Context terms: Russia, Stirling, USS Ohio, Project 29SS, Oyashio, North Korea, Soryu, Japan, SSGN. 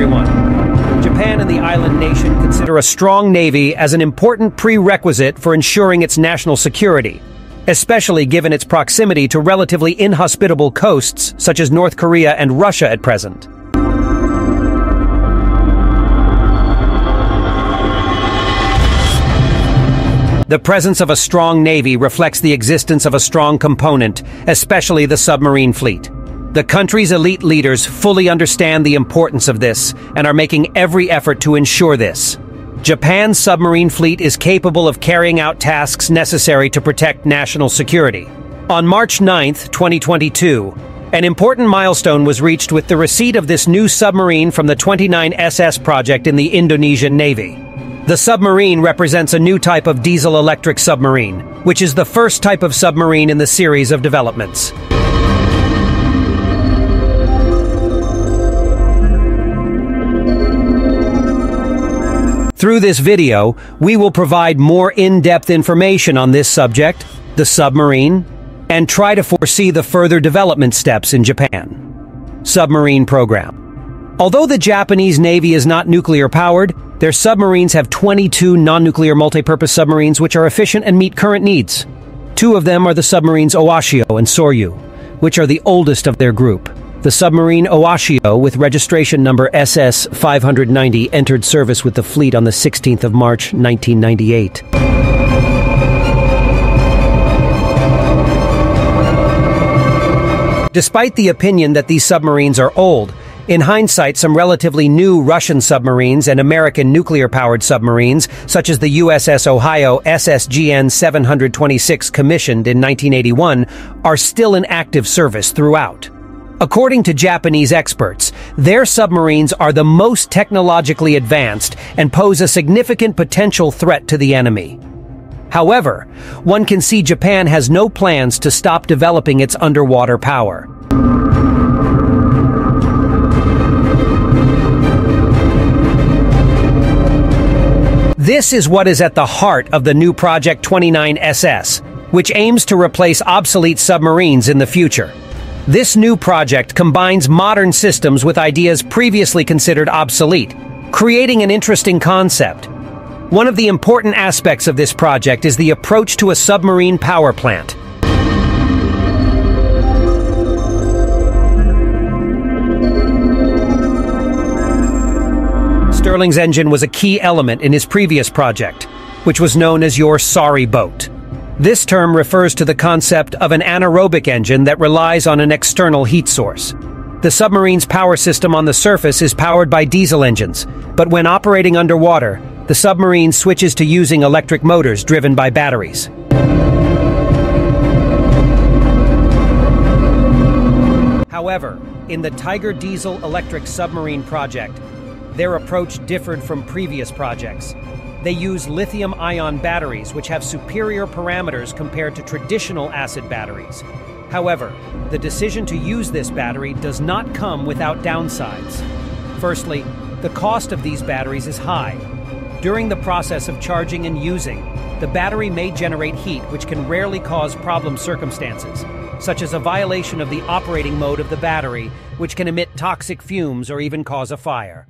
everyone. Japan and the island nation consider a strong navy as an important prerequisite for ensuring its national security, especially given its proximity to relatively inhospitable coasts such as North Korea and Russia at present. The presence of a strong navy reflects the existence of a strong component, especially the submarine fleet. The country's elite leaders fully understand the importance of this and are making every effort to ensure this. Japan's submarine fleet is capable of carrying out tasks necessary to protect national security. On March 9, 2022, an important milestone was reached with the receipt of this new submarine from the 29SS project in the Indonesian Navy. The submarine represents a new type of diesel-electric submarine, which is the first type of submarine in the series of developments. Through this video, we will provide more in-depth information on this subject, the submarine, and try to foresee the further development steps in Japan. Submarine program. Although the Japanese Navy is not nuclear-powered, their submarines have 22 non-nuclear multipurpose submarines which are efficient and meet current needs. Two of them are the submarines Oyashio and Soryu, which are the oldest of their group. The submarine Oyashio, with registration number SS-590, entered service with the fleet on the 16th of March, 1998. Despite the opinion that these submarines are old, in hindsight, some relatively new Russian submarines and American nuclear-powered submarines, such as the USS Ohio SSGN-726 commissioned in 1981, are still in active service throughout. According to Japanese experts, their submarines are the most technologically advanced and pose a significant potential threat to the enemy. However, one can see Japan has no plans to stop developing its underwater power. This is what is at the heart of the new Project 29SS, which aims to replace obsolete submarines in the future. This new project combines modern systems with ideas previously considered obsolete, creating an interesting concept. One of the important aspects of this project is the approach to a submarine power plant. Stirling's engine was a key element in his previous project, which was known as your sorry boat. This term refers to the concept of an anaerobic engine that relies on an external heat source. The submarine's power system on the surface is powered by diesel engines, but when operating underwater, the submarine switches to using electric motors driven by batteries. However, in the Tiger Diesel Electric Submarine project, their approach differed from previous projects. They use lithium-ion batteries, which have superior parameters compared to traditional acid batteries. However, the decision to use this battery does not come without downsides. Firstly, the cost of these batteries is high. During the process of charging and using, the battery may generate heat, which can rarely cause problem circumstances, such as a violation of the operating mode of the battery, which can emit toxic fumes or even cause a fire.